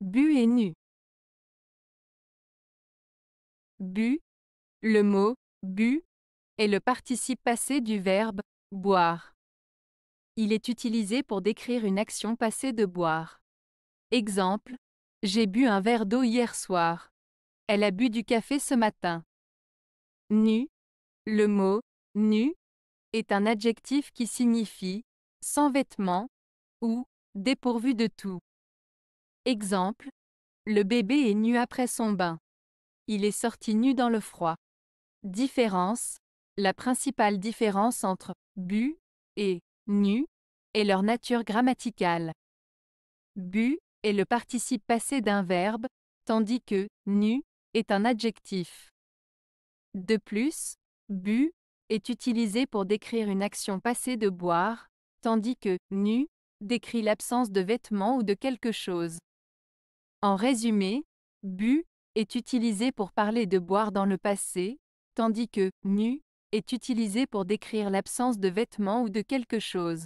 Bu est nu. Bu, le mot « bu » est le participe passé du verbe « boire ». Il est utilisé pour décrire une action passée de boire. Exemple, j'ai bu un verre d'eau hier soir. Elle a bu du café ce matin. Nu, le mot « nu » est un adjectif qui signifie « sans vêtements » ou « dépourvu de tout ». Exemple, le bébé est nu après son bain. Il est sorti nu dans le froid. Différence. La principale différence entre « bu » et « nu » est leur nature grammaticale. « Bu » est le participe passé d'un verbe, tandis que « nu » est un adjectif. De plus, « bu » est utilisé pour décrire une action passée de boire, tandis que « nu » décrit l'absence de vêtements ou de quelque chose. En résumé, « bu » est utilisé pour parler de boire dans le passé, tandis que « nu » est utilisé pour décrire l'absence de vêtements ou de quelque chose.